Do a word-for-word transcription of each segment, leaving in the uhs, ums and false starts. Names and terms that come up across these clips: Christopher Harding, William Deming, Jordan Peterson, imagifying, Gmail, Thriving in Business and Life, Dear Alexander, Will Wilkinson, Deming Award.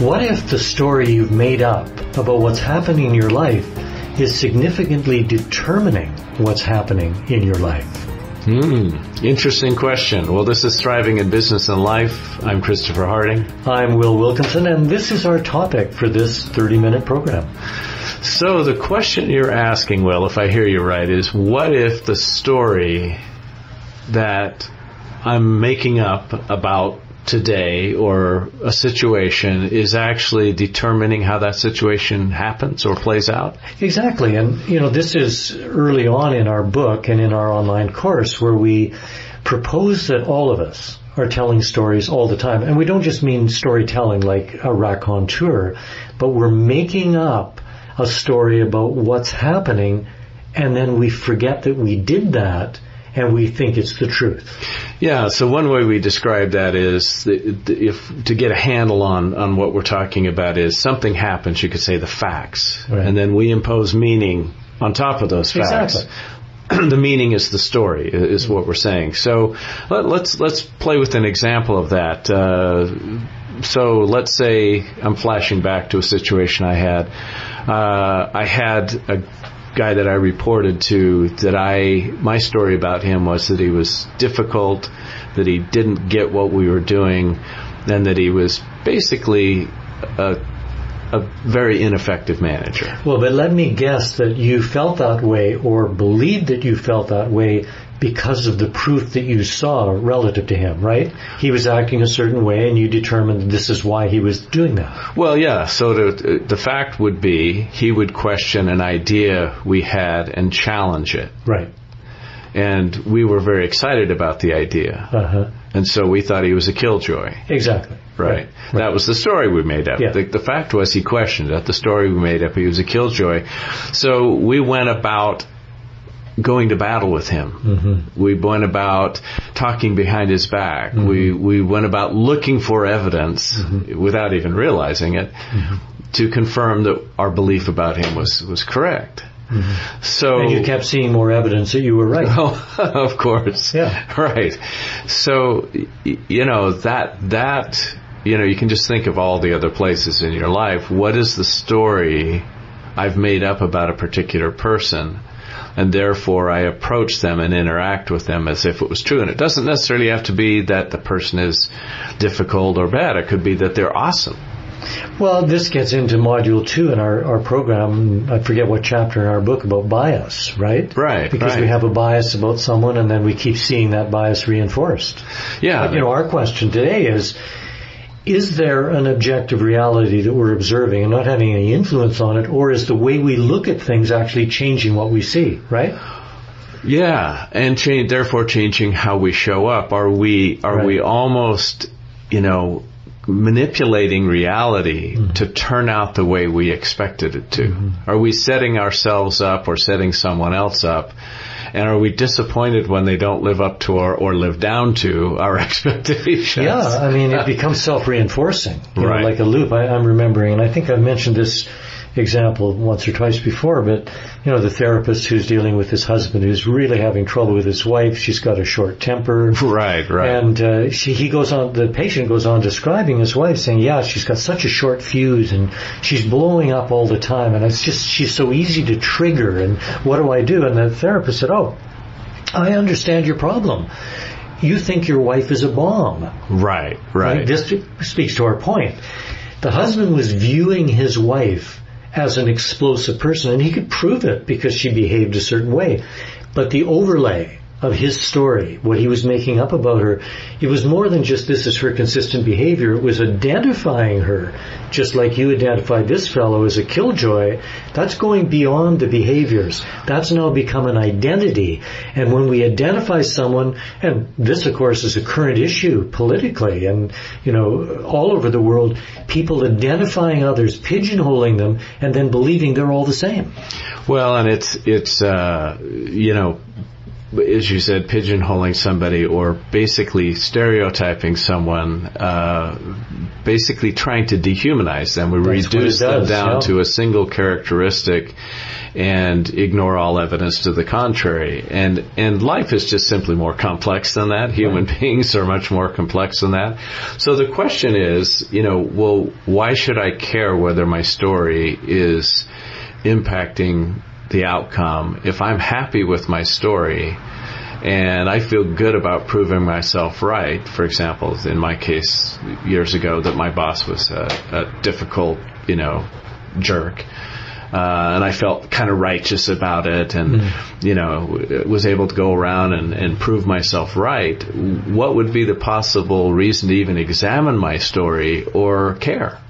What if the story you've made up about what's happening in your life is significantly determining what's happening in your life? Hmm, interesting question. Well, this is Thriving in Business and Life. I'm Christopher Harding. I'm Will Wilkinson, and this is our topic for this thirty-minute program. So the question you're asking, Will, if I hear you right, is what if the story that I'm making up about today or a situation is actually determining how that situation happens or plays out? Exactly. And, you know, this is early on in our book and in our online course where we propose that all of us are telling stories all the time. And we don't just mean storytelling like a raconteur, but we're making up a story about what's happening, and then we forget that we did that and we think it's the truth. Yeah, so one way we describe that is, if to get a handle on, on what we're talking about is something happens, you could say the facts, right, and then we impose meaning on top of those facts. Exactly. The meaning is the story, is what we're saying. So let, let's let's play with an example of that. Uh, so let's say I'm flashing back to a situation I had. Uh, I had a guy that I reported to that I my story about him was that he was difficult, that he didn't get what we were doing, and that he was basically a, a very ineffective manager. Well, but let me guess that you felt that way or believed that you felt that way because of the proof that you saw relative to him, right? He was acting a certain way, and you determined this is why he was doing that. Well, yeah. So the, the fact would be he would question an idea we had and challenge it. Right. And we were very excited about the idea. Uh-huh. And so we thought he was a killjoy. Exactly. Right. Right. That was the story we made up. Yeah. The, the fact was he questioned it. The story we made up, he was a killjoy. So we went about going to battle with him. Mm-hmm. We went about talking behind his back. Mm-hmm. We we went about looking for evidence, mm-hmm, without even realizing it, mm-hmm, to confirm that our belief about him was, was correct. Mm-hmm. So and you kept seeing more evidence that you were right. Oh, of course. Yeah. Right. So you know that that you know you can just think of all the other places in your life. What is the story I've made up about a particular person? And therefore I approach them and interact with them as if it was true. And it doesn't necessarily have to be that the person is difficult or bad. It could be that they're awesome. Well, this gets into module two in our, our program. I forget what chapter in our book about bias, right? Right. Because right. we have a bias about someone, and then we keep seeing that bias reinforced. Yeah. But, you know, our question today is, is there an objective reality that we're observing and not having any influence on it, or is the way we look at things actually changing what we see, right? Yeah, and change, therefore changing how we show up. Are we are right. we almost, you know, manipulating reality, mm-hmm, to turn out the way we expected it to? Mm-hmm. Are we setting ourselves up or setting someone else up? And are we disappointed when they don't live up to our, or live down to our expectations? Yeah, I mean, it becomes self-reinforcing, you know, right, like a loop. I, I'm remembering, and I think I've mentioned this example once or twice before, but, you know, the therapist who's dealing with his husband who's really having trouble with his wife. She's got a short temper. Right, right. And uh, she, he goes on, the patient goes on describing his wife, saying, yeah, she's got such a short fuse and she's blowing up all the time, and it's just, she's so easy to trigger, and what do I do? And the therapist said, oh, I understand your problem. You think your wife is a bomb. Right, right. right? This speaks to our point. The husband was viewing his wife as an explosive person, and he could prove it because she behaved a certain way. But the overlay of his story, what he was making up about her, it was more than just this is her consistent behavior. It was identifying her, just like you identified this fellow as a killjoy. That's going beyond the behaviors. That's now become an identity. And when we identify someone, and this, of course, is a current issue politically and, you know, all over the world, people identifying others, pigeonholing them, and then believing they're all the same. Well, and it's, it's uh, you know, as you said, pigeonholing somebody or basically stereotyping someone, uh, basically trying to dehumanize them. We That's reduce does, them down yeah. to a single characteristic and ignore all evidence to the contrary. And and life is just simply more complex than that. Human right. beings are much more complex than that. So the question is, you know, well, why should I care whether my story is impacting the outcome? If I'm happy with my story and I feel good about proving myself right, for example, in my case years ago that my boss was a, a difficult, you know, jerk. Uh, and I felt kind of righteous about it and, mm. you know, was able to go around and, and prove myself right. What would be the possible reason to even examine my story or care?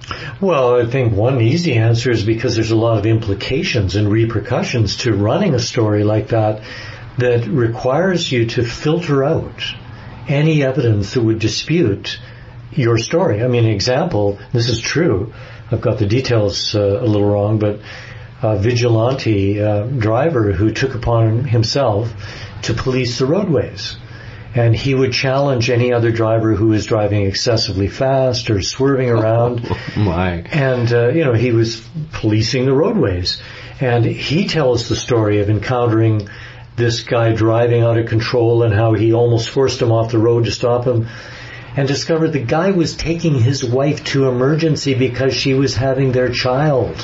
Well, I think one easy answer is because there's a lot of implications and repercussions to running a story like that that requires you to filter out any evidence that would dispute your story. I mean, an example, this is true. I've got the details uh, a little wrong, but a vigilante uh, driver who took upon himself to police the roadways. And he would challenge any other driver who was driving excessively fast or swerving around. Oh, my. And, uh, you know, he was policing the roadways. And he tells the story of encountering this guy driving out of control and how he almost forced him off the road to stop him. And discovered the guy was taking his wife to emergency because she was having their child.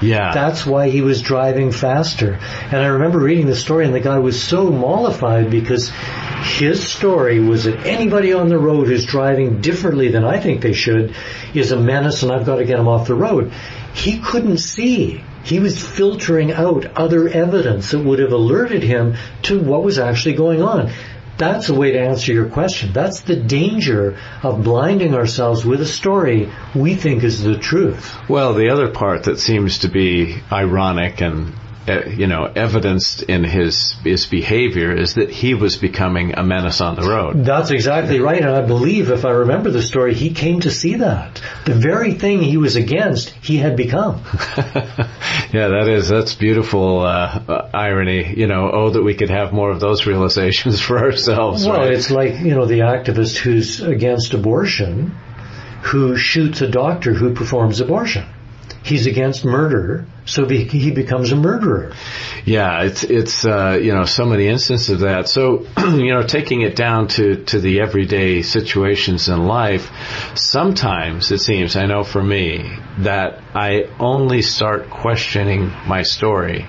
Yeah. That's why he was driving faster. And I remember reading the story, and the guy was so mollified because his story was that anybody on the road who's driving differently than I think they should is a menace, and I've got to get him off the road. He couldn't see. He was filtering out other evidence that would have alerted him to what was actually going on. That's a way to answer your question. That's the danger of blinding ourselves with a story we think is the truth. Well, the other part that seems to be ironic and, uh, you know, evidenced in his his behavior is that he was becoming a menace on the road. That's exactly right. And I believe, if I remember the story, he came to see that. The very thing he was against, he had become. Yeah, that is, that's beautiful uh, irony. You know, oh, that we could have more of those realizations for ourselves. Well, right? It's like, you know, the activist who's against abortion, who shoots a doctor who performs abortion. He's against murder, so be, he becomes a murderer. Yeah, it's, it's uh, you know, so many instances of that. So, you know, taking it down to, to the everyday situations in life, sometimes it seems, I know for me, that I only start questioning my story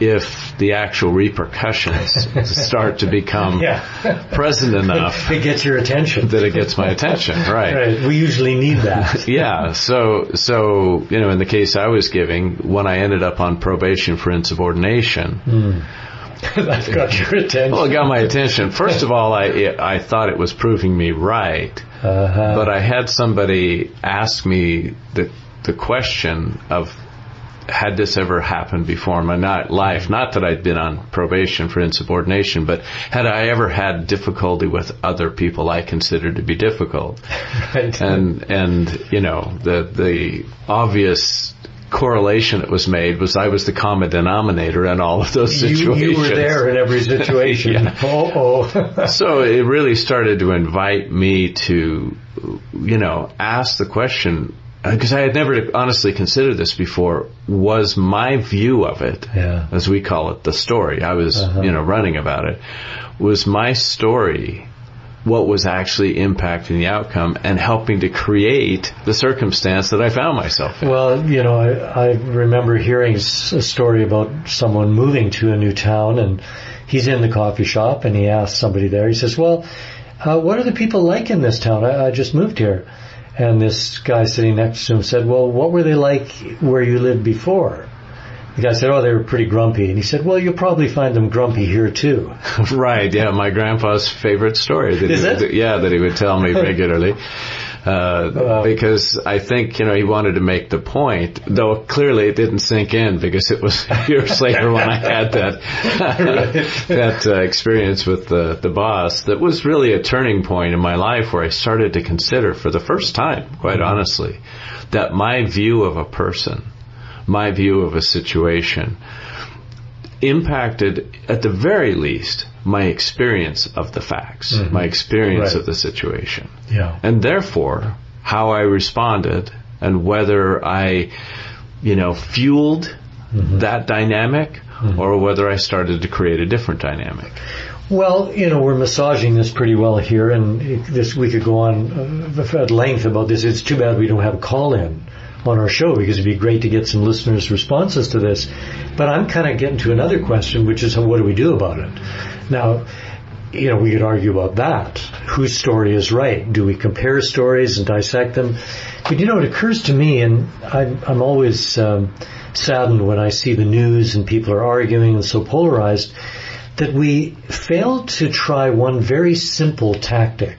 if the actual repercussions start to become yeah. present enough. It gets your attention. That it gets my attention, right. Right. We usually need that. Yeah. So, so you know, in the case I was giving, when I ended up on probation for insubordination, mm. That got your attention. Well, it got my attention. First of all, I, I thought it was proving me right, uh-huh. but I had somebody ask me the, the question of, had this ever happened before in my life? Not that I'd been on probation for insubordination, but had I ever had difficulty with other people I considered to be difficult? Right. And, and, you know, the, the obvious correlation that was made was I was the common denominator in all of those situations. You, you were there in every situation. Yeah. Uh-oh. So it really started to invite me to, you know, ask the question, because I had never honestly considered this before, was my view of it, yeah. as we call it, the story. I was, uh-huh. you know, running about it. Was my story what was actually impacting the outcome and helping to create the circumstance that I found myself in? Well, you know, I, I remember hearing a story about someone moving to a new town, and he's in the coffee shop, and he asked somebody there, he says, well, uh, what are the people like in this town? I, I just moved here. And this guy sitting next to him said, well, what were they like where you lived before? The guy said, oh, they were pretty grumpy. And he said, well, you'll probably find them grumpy here, too. Right, yeah, my grandpa's favorite story. That Is he, it? That, yeah, that he would tell me regularly. Uh, um, because I think, you know, he wanted to make the point, though clearly it didn't sink in because it was years later when I had that that uh, experience with the, the boss that was really a turning point in my life where I started to consider for the first time, quite mm-hmm. honestly, that my view of a person, my view of a situation impacted, at the very least, my experience of the facts, mm-hmm. my experience right. of the situation. Yeah. And therefore, how I responded and whether I, you know, fueled mm-hmm. that dynamic mm-hmm. or whether I started to create a different dynamic. Well, you know, we're massaging this pretty well here, and it, this we could go on uh, at length about this. It's too bad we don't have a call-in on our show, because it'd be great to get some listeners' responses to this. But I'm kind of getting to another question, which is, what do we do about it? Now, you know, we could argue about that. Whose story is right? Do we compare stories and dissect them? But, you know, it occurs to me, and I'm, I'm always um, saddened when I see the news and people are arguing and so polarized, that we fail to try one very simple tactic,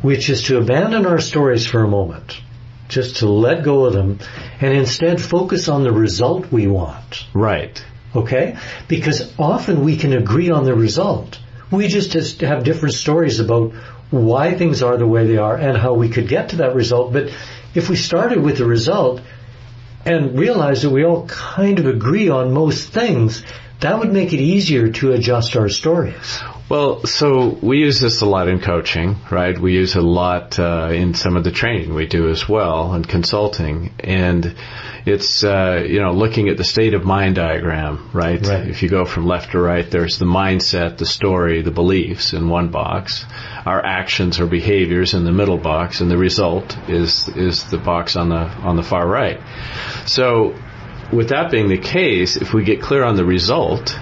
which is to abandon our stories for a moment, just to let go of them, and instead focus on the result we want. Right. Okay? Because often we can agree on the result. We just have different stories about why things are the way they are and how we could get to that result. But if we started with the result and realized that we all kind of agree on most things, that would make it easier to adjust our stories. Well, so we use this a lot in coaching, right? We use a lot uh, in some of the training we do as well, and consulting. And it's, uh, you know, looking at the state of mind diagram, right? Right? If you go from left to right, there's the mindset, the story, the beliefs in one box, our actions or behaviors in the middle box, and the result is is the box on the on the far right. So, with that being the case, if we get clear on the result,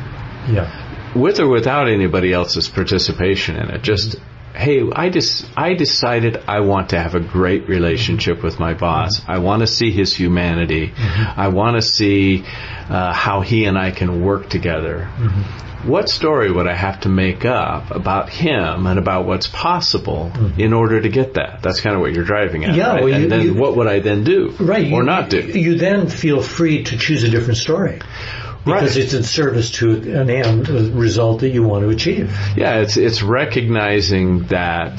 yeah. with or without anybody else's participation in it, just, mm-hmm. hey, I just I decided I want to have a great relationship with my boss. Mm-hmm. I want to see his humanity. Mm-hmm. I want to see uh, how he and I can work together. Mm-hmm. What story would I have to make up about him and about what's possible mm-hmm. in order to get that? That's kind of what you're driving at, yeah, right? Well, you, and then you, what would I then do right, or you, not do? You then feel free to choose a different story. Because right. it's in service to an end, a result that you want to achieve. Yeah, it's it's recognizing that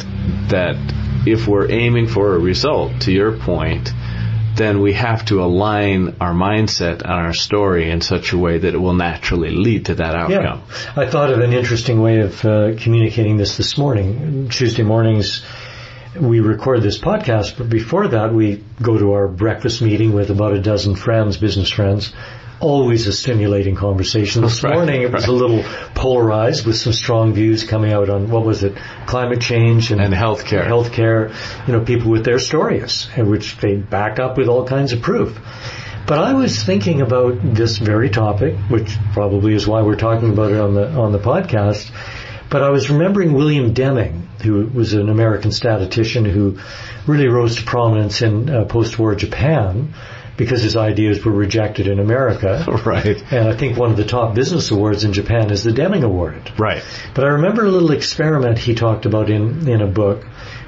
that if we're aiming for a result, to your point, then we have to align our mindset and our story in such a way that it will naturally lead to that outcome. Yeah. I thought of an interesting way of uh, communicating this this morning. Tuesday mornings, we record this podcast, but before that, we go to our breakfast meeting with about a dozen friends, business friends. Always a stimulating conversation. This right, morning it was right. a little polarized with some strong views coming out on, what was it, climate change and, and healthcare. And healthcare, you know, people with their stories, which they back up with all kinds of proof. But I was thinking about this very topic, which probably is why we're talking about it on the on the podcast. But I was remembering William Deming, who was an American statistician who really rose to prominence in uh, post-war Japan, because his ideas were rejected in America. Right. And I think one of the top business awards in Japan is the Deming Award. Right. But I remember a little experiment he talked about in, in a book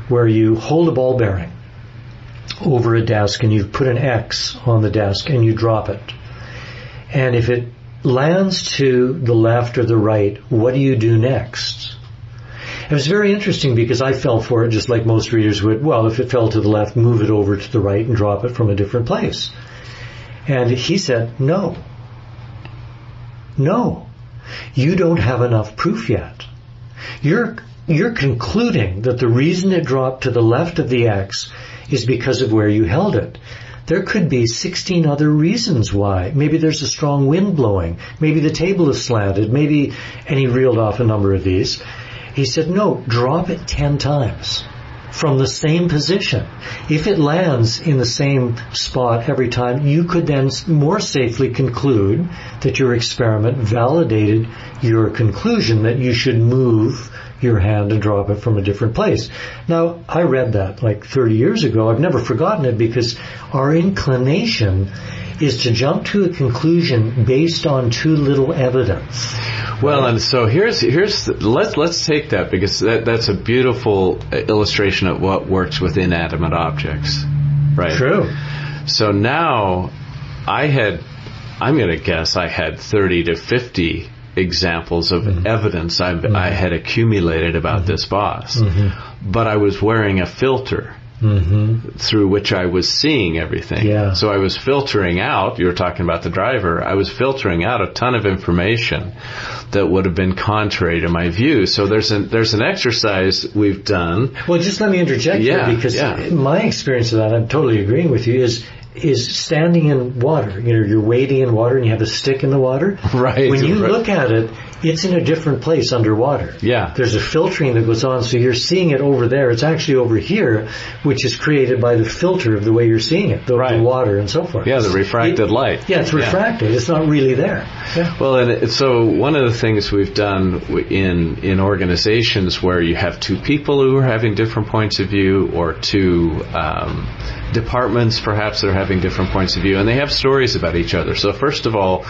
where you hold a ball bearing over a desk and you put an X on the desk and you drop it. And if it lands to the left or the right, what do you do next? It was very interesting because I fell for it just like most readers would. Well, if it fell to the left, move it over to the right and drop it from a different place. And he said, no. No. You don't have enough proof yet. You're, you're concluding that the reason it dropped to the left of the X is because of where you held it. There could be sixteen other reasons why. Maybe there's a strong wind blowing. Maybe the table is slanted. Maybe, and he reeled off a number of these. He said, no, drop it ten times from the same position. If it lands in the same spot every time, you could then more safely conclude that your experiment validated your conclusion that you should move your hand and drop it from a different place. Now, I read that like thirty years ago. I've never forgotten it because our inclination is to jump to a conclusion based on too little evidence. Well, and so here's here's the, let's let's take that because that that's a beautiful illustration of what works with inanimate objects, right? True. So now, I had, I'm going to guess I had thirty to fifty examples of mm-hmm. evidence I've, mm-hmm. I had accumulated about mm-hmm. this boss, mm-hmm. but I was wearing a filter. mm-hmm. through which I was seeing everything. Yeah. So I was filtering out, you were talking about the driver, I was filtering out a ton of information that would have been contrary to my view. So there's an, there's an exercise we've done. Well, just let me interject yeah, here because yeah. my experience of that, I'm totally agreeing with you, is is standing in water. You know, you're wading in water and you have a stick in the water. Right. When you right. look at it, it's in a different place underwater. Yeah. There's a filtering that goes on, so you're seeing it over there. It's actually over here, which is created by the filter of the way you're seeing it, the, right. the water and so forth. Yeah, the refracted it, light. Yeah, it's refracted. Yeah. It's not really there. Yeah. Well, and it, so one of the things we've done in in organizations where you have two people who are having different points of view, or two um, departments perhaps that are having different points of view, and they have stories about each other. So first of all,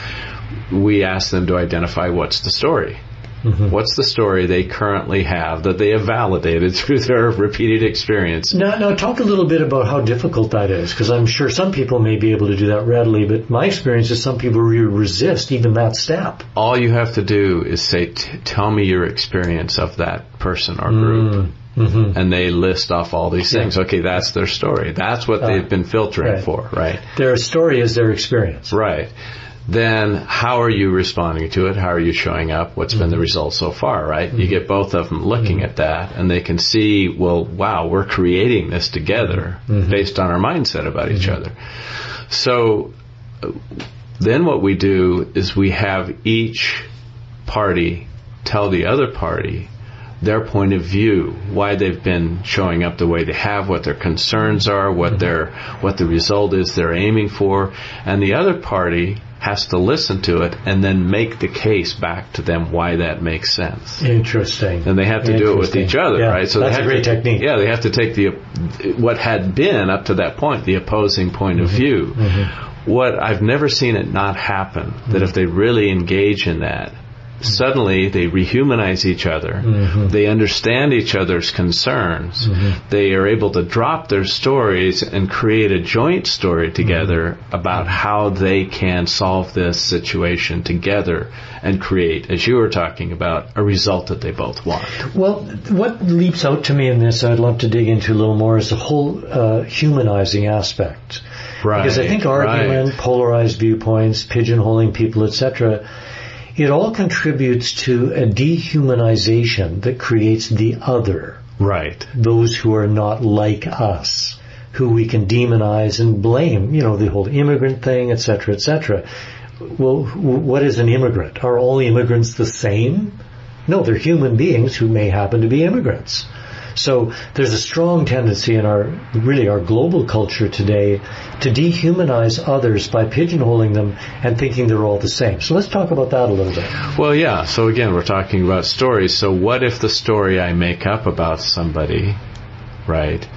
we ask them to identify what's the story. Mm-hmm. What's the story they currently have that they have validated through their repeated experience? Now, now talk a little bit about how difficult that is, because I'm sure some people may be able to do that readily, but my experience is some people really resist even that step. All you have to do is say, T- tell me your experience of that person or group. Mm. Mm-hmm. And they list off all these things. Yeah. Okay, that's their story. That's what uh, they've been filtering right. for, right? Their story is their experience. Right. Then how are you responding to it? How are you showing up? What's mm-hmm. been the result so far, right? Mm-hmm. You get both of them looking mm-hmm. at that, and they can see, well, wow, we're creating this together mm-hmm. based on our mindset about mm-hmm. each other. So then what we do is we have each party tell the other party their point of view, why they've been showing up the way they have, what their concerns are, what mm-hmm. their what the result is they're aiming for, and the other party has to listen to it and then make the case back to them why that makes sense. Interesting. And they have to do it with each other, yeah, right? So that's a great to, technique. Yeah, they have to take the what had been up to that point, the opposing point mm-hmm. of view. Mm-hmm. What I've never seen it not happen, that mm-hmm. if they really engage in that, suddenly they rehumanize each other. Mm-hmm. They understand each other's concerns. Mm-hmm. They are able to drop their stories and create a joint story together mm-hmm. about how they can solve this situation together and create, as you were talking about, a result that they both want. Well, what leaps out to me in this, I'd love to dig into a little more, is the whole uh, humanizing aspect. Right. Because I think argument, right. polarized viewpoints, pigeonholing people, et cetera, it all contributes to a dehumanization that creates the other. Right. Those who are not like us, who we can demonize and blame. You know, the whole immigrant thing, et cetera, et cetera. Well, what is an immigrant? Are all immigrants the same? No, they're human beings who may happen to be immigrants. So there's a strong tendency in our, really our global culture today, to dehumanize others by pigeonholing them and thinking they're all the same. So let's talk about that a little bit. Well, yeah. So again, we're talking about stories. So what if the story I make up about somebody, right,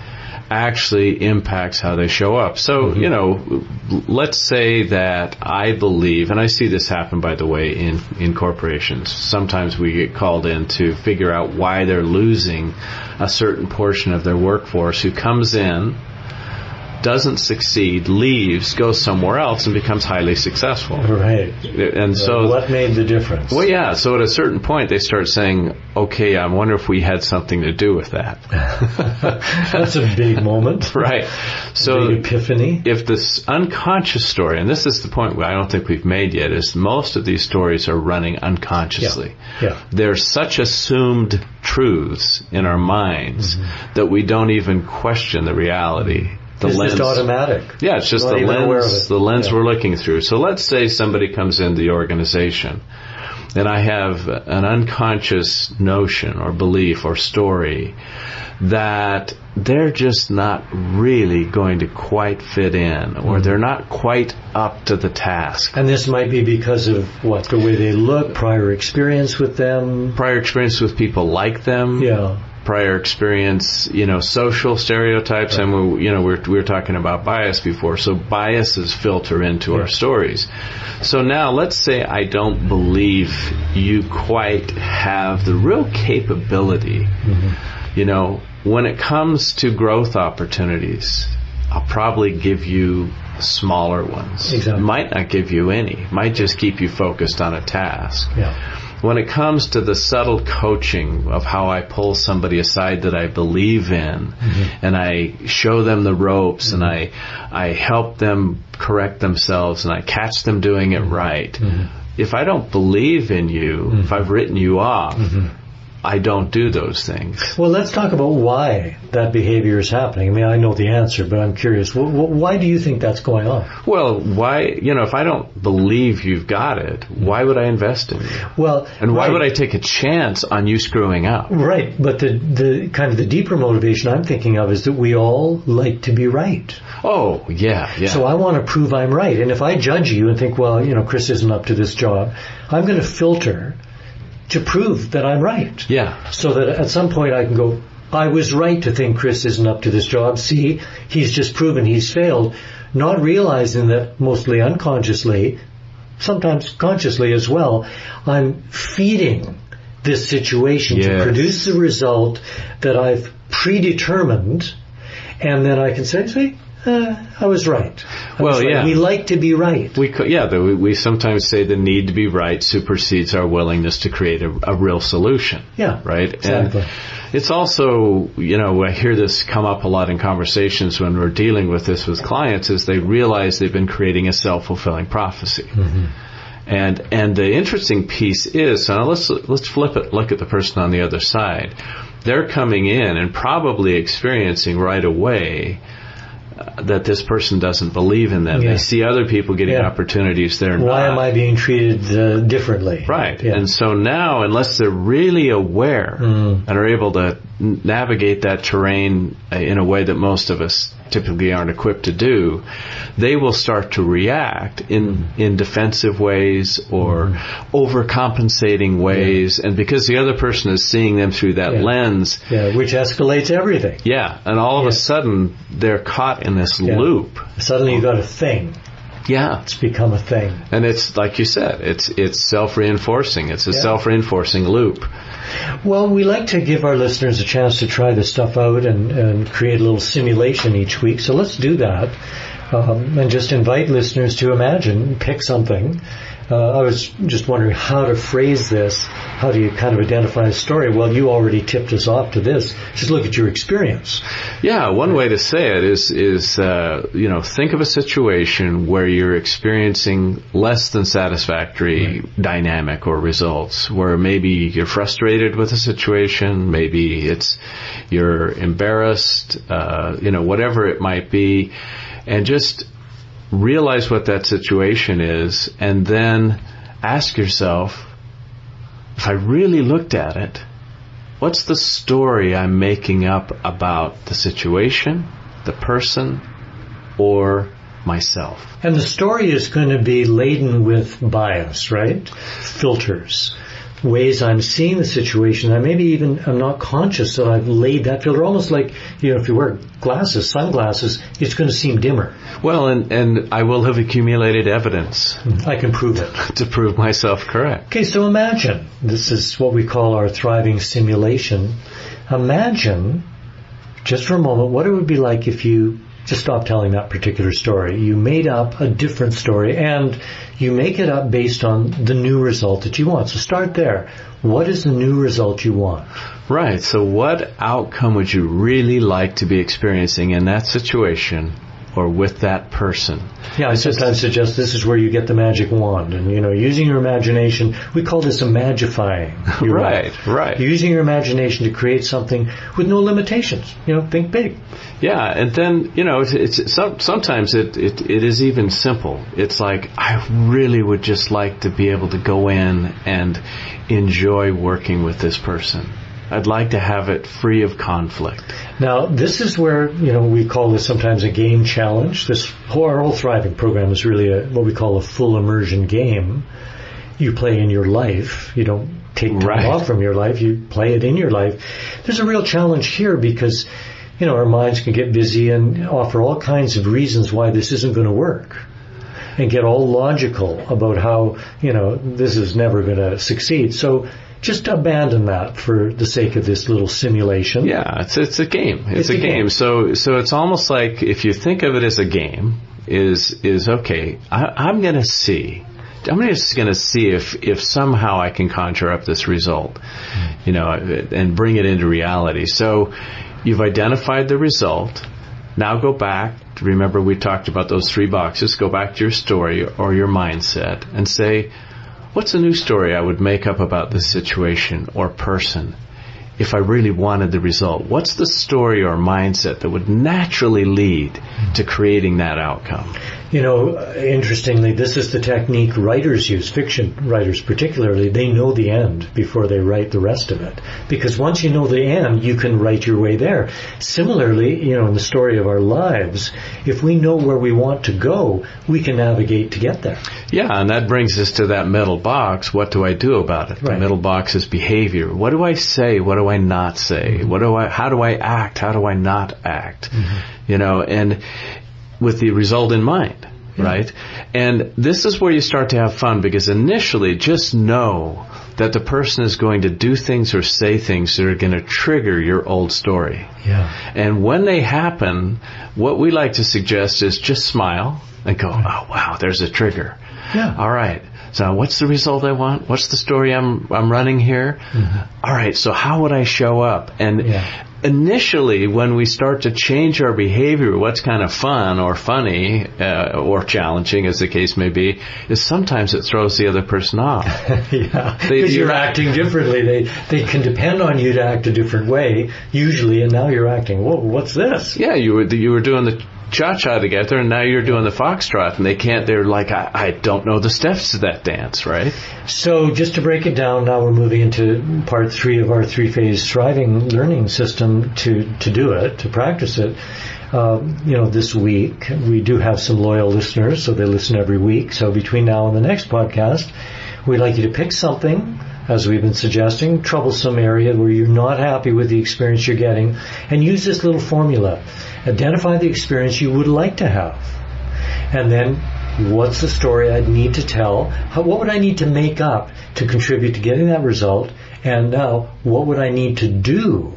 actually impacts how they show up? So, mm-hmm. you know, let's say that I believe, and I see this happen, by the way, in, in corporations. Sometimes we get called in to figure out why they're losing a certain portion of their workforce who comes in, doesn't succeed, leaves, goes somewhere else, and becomes highly successful. Right. And so, what made the difference? Well, yeah. So at a certain point, they start saying, okay, I wonder if we had something to do with that. That's a big moment. Right. So, big epiphany. If this unconscious story, and this is the point where I don't think we've made yet, is most of these stories are running unconsciously. Yeah. yeah. They're such assumed truths in our minds mm-hmm. that we don't even question the reality. The it's lens. Just automatic. Yeah, it's just the lens, it. the lens yeah. we're looking through. So let's say somebody comes into the organization, and I have an unconscious notion or belief or story that they're just not really going to quite fit in, or they're not quite up to the task. And this might be because of what? The way they look, prior experience with them. Prior experience with people like them. Yeah. Prior experience, you know, social stereotypes, right. and we, you know, we're, we were talking about bias before. So biases filter into yeah. our stories. So now let's say I don't believe you quite have the real capability. Mm-hmm. You know, when it comes to growth opportunities, I'll probably give you smaller ones. Exactly. Might not give you any. Might just keep you focused on a task. Yeah. when it comes to the subtle coaching of how I pull somebody aside that I believe in, mm-hmm. and I show them the ropes, mm-hmm. and I I help them correct themselves, and I catch them doing it right. Mm-hmm. If I don't believe in you, mm-hmm. if I've written you off, mm-hmm. I don't do those things. Well, let's talk about why that behavior is happening. I mean, I know the answer, but I'm curious. Why do you think that's going on? Well, why, you know, if I don't believe you've got it, why would I invest in you? Well, and why right. would I take a chance on you screwing up? Right, but the, the kind of the deeper motivation I'm thinking of is that we all like to be right. Oh, yeah, yeah. So I want to prove I'm right. And if I judge you and think, well, you know, Chris isn't up to this job, I'm going to filter to prove that I'm right. Yeah. So that at some point I can go, I was right to think Chris isn't up to this job. See, he's just proven he's failed. Not realizing that mostly unconsciously, sometimes consciously as well, I'm feeding this situation yes. to produce the result that I've predetermined. And then I can say, see, Uh, I was right. I well, was right. yeah. We like to be right. We Yeah, the, we, we sometimes say the need to be right supersedes our willingness to create a, a real solution. Yeah, right? Exactly. And it's also, you know, I hear this come up a lot in conversations when we're dealing with this with clients, is they realize they've been creating a self-fulfilling prophecy. Mm-hmm. And and the interesting piece is, so now let's, let's flip it, look at the person on the other side. They're coming in and probably experiencing right away that this person doesn't believe in them. Yeah. They see other people getting yeah. opportunities. They're not. Why am I being treated uh, differently? Right. Yeah. And so now, unless they're really aware mm. and are able to navigate that terrain in a way that most of us typically aren't equipped to do, they will start to react in mm. in defensive ways or mm. overcompensating ways, yeah. and because the other person is seeing them through that yeah. lens, yeah, which escalates everything. Yeah, and all of yeah. a sudden they're caught in this yeah. loop. Suddenly you got a thing. Yeah, it's become a thing. And it's like you said, it's it's self-reinforcing. It's a yeah. self-reinforcing loop. Well, we like to give our listeners a chance to try this stuff out and, and create a little simulation each week. So let's do that, um, and just invite listeners to imagine, pick something. Uh, I was just wondering how to phrase this. How do you kind of identify a story? Well, you already tipped us off to this. Just look at your experience. Yeah, one way to say it is, is uh, you know, think of a situation where you're experiencing less than satisfactory right. dynamic or results, where maybe you're frustrated with a situation, maybe it's you're embarrassed, uh, you know, whatever it might be, and just realize what that situation is, and then ask yourself, if I really looked at it, what's the story I'm making up about the situation, the person, or myself? And the story is going to be laden with bias, right? Filters. Ways I'm seeing the situation. I maybe even I'm not conscious that I've laid that filter. Almost like, you know, if you wear glasses, sunglasses, it's going to seem dimmer. Well, and, and I will have accumulated evidence. I can prove it. To prove myself correct. Okay, so imagine. This is what we call our thriving simulation. Imagine, just for a moment, what it would be like if you just stopped telling that particular story. You made up a different story, and you make it up based on the new result that you want. So start there. What is the new result you want? Right. So what outcome would you really like to be experiencing in that situation or with that person? Yeah, I sometimes suggest this is where you get the magic wand. And, you know, using your imagination, we call this imagifying. You're right, right, right. Using your imagination to create something with no limitations. You know, think big. Yeah, and then, you know, it's, it's sometimes it, it, it is even simple. It's like, I really would just like to be able to go in and enjoy working with this person. I'd like to have it free of conflict. Now, this is where, you know, we call this sometimes a game challenge. This whole, our whole Thriving program is really a, what we call a full immersion game. You play in your life. You don't take time right. off from your life. You play it in your life. There's a real challenge here because, you know, our minds can get busy and offer all kinds of reasons why this isn't going to work, and get all logical about how, you know, this is never going to succeed. So just abandon that for the sake of this little simulation. Yeah, it's it's a game. It's, it's a, a game. game. So so it's almost like if you think of it as a game, is is okay, I, I'm going to see I'm just going to see if, if somehow I can conjure up this result, you know, and bring it into reality. So you've identified the result. Now go back. Remember, we talked about those three boxes. Go back to your story or your mindset and say, what's a new story I would make up about this situation or person if I really wanted the result? What's the story or mindset that would naturally lead to creating that outcome? You know, interestingly, this is the technique writers use, fiction writers particularly. They know the end before they write the rest of it. Because once you know the end, you can write your way there. Similarly, you know, in the story of our lives, if we know where we want to go, we can navigate to get there. Yeah, and that brings us to that middle box. What do I do about it? Right. The middle box is behavior. What do I say? What do I not say? What do I? How do I act? How do I not act? Mm-hmm. You know, and with the result in mind, yeah. Right? And this is where you start to have fun, because initially just know that the person is going to do things or say things that are going to trigger your old story. Yeah. And when they happen, what we like to suggest is just smile and go, right. Oh, wow, there's a trigger. Yeah. All right. So what's the result I want? What's the story I'm I'm running here? Mm-hmm. All right, so how would I show up? And yeah. Initially, when we start to change our behavior, what's kind of fun or funny uh, or challenging, as the case may be, is sometimes it throws the other person off. Yeah, because you're acting differently. They they can depend on you to act a different way, usually, and now you're acting, whoa, what's this? Yeah, you were you were doing the cha-cha together, and now you're doing the foxtrot, and they can't, they're like, I, I don't know the steps to that dance, right? So just to break it down, now we're moving into part three of our three-phase thriving learning system to, to do it, to practice it. Uh, you know, this week, we do have some loyal listeners, so they listen every week. So between now and the next podcast, we'd like you to pick something, as we've been suggesting, troublesome area where you're not happy with the experience you're getting, and use this little formula. Identify the experience you would like to have. And then, what's the story I'd need to tell? How, what would I need to make up to contribute to getting that result? And now, what would I need to do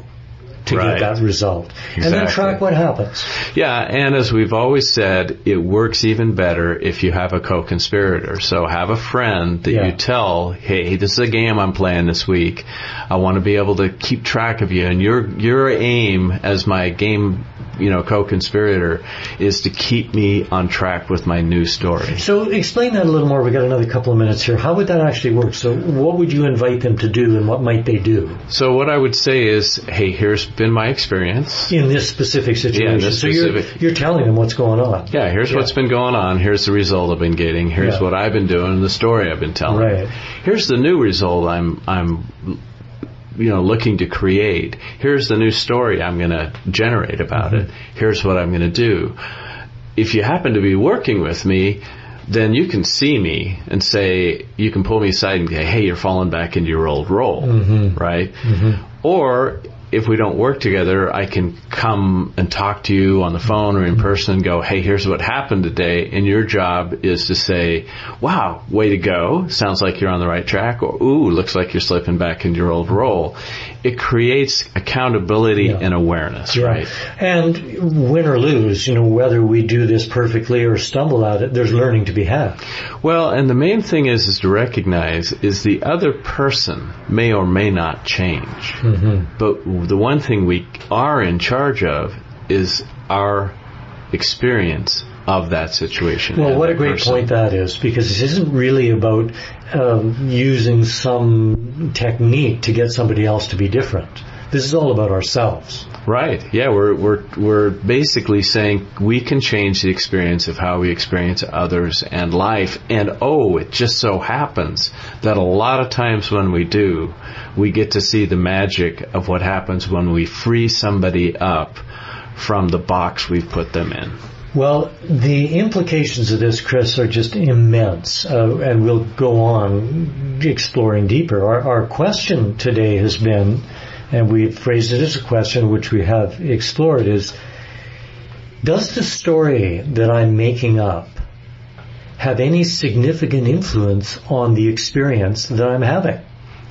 to right. get that result? Exactly. And then track what happens. Yeah, and as we've always said, it works even better if you have a co-conspirator. So have a friend that yeah. you tell, hey, this is a game I'm playing this week. I want to be able to keep track of you. And your your aim as my game, you know, co-conspirator is to keep me on track with my new story. So explain that a little more. We've got another couple of minutes here. How would that actually work? So what would you invite them to do, and what might they do? So what I would say is, hey, here's been my experience. In this specific situation. Yeah, in this so specific. You're, you're telling them what's going on. Yeah, here's yeah. what's been going on. Here's the result I've been getting. Here's yeah. what I've been doing, the story I've been telling. Right. Here's the new result I'm I'm you know, looking to create. Here's the new story I'm going to generate about mm-hmm. it. Here's what I'm going to do. If you happen to be working with me, then you can see me and say, you can pull me aside and say, hey, you're falling back into your old role, mm-hmm. right? Mm-hmm. Or if we don't work together, I can come and talk to you on the phone or in person and go, hey, here's what happened today. And your job is to say, wow, way to go. Sounds like you're on the right track. Or, ooh, looks like you're slipping back into your old role. It creates accountability yeah. and awareness, yeah. right? And win or lose, you know, whether we do this perfectly or stumble at it, there's learning to be had. Well, and the main thing is, is to recognize is the other person may or may not change. Mm-hmm. But the one thing we are in charge of is our experience of that situation. Well, what a great person. Point that is, because this isn't really about um, using some technique to get somebody else to be different. This is all about ourselves. Right. Yeah, we're we're we're basically saying we can change the experience of how we experience others and life. And oh, it just so happens that a lot of times when we do, we get to see the magic of what happens when we free somebody up from the box we've put them in. Well, the implications of this, Chris, are just immense, uh, and we'll go on exploring deeper. Our, our question today has been, and we've phrased it as a question which we have explored, is, does the story that I'm making up have any significant influence on the experience that I'm having?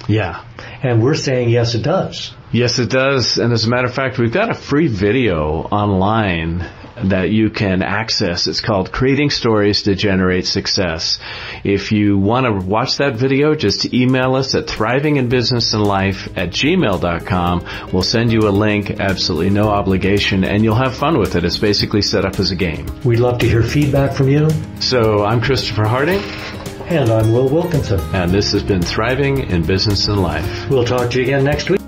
Yeah. And we're saying, yes, it does. Yes, it does. And as a matter of fact, we've got a free video online that you can access. It's called Creating Stories to Generate Success. If you want to watch that video, just email us at thriving in business and life at gmail dot com. We'll send you a link, absolutely no obligation, and you'll have fun with it. It's basically set up as a game. We'd love to hear feedback from you. So I'm Christopher Harding. And I'm Will Wilkinson. And this has been Thriving in Business and Life. We'll talk to you again next week.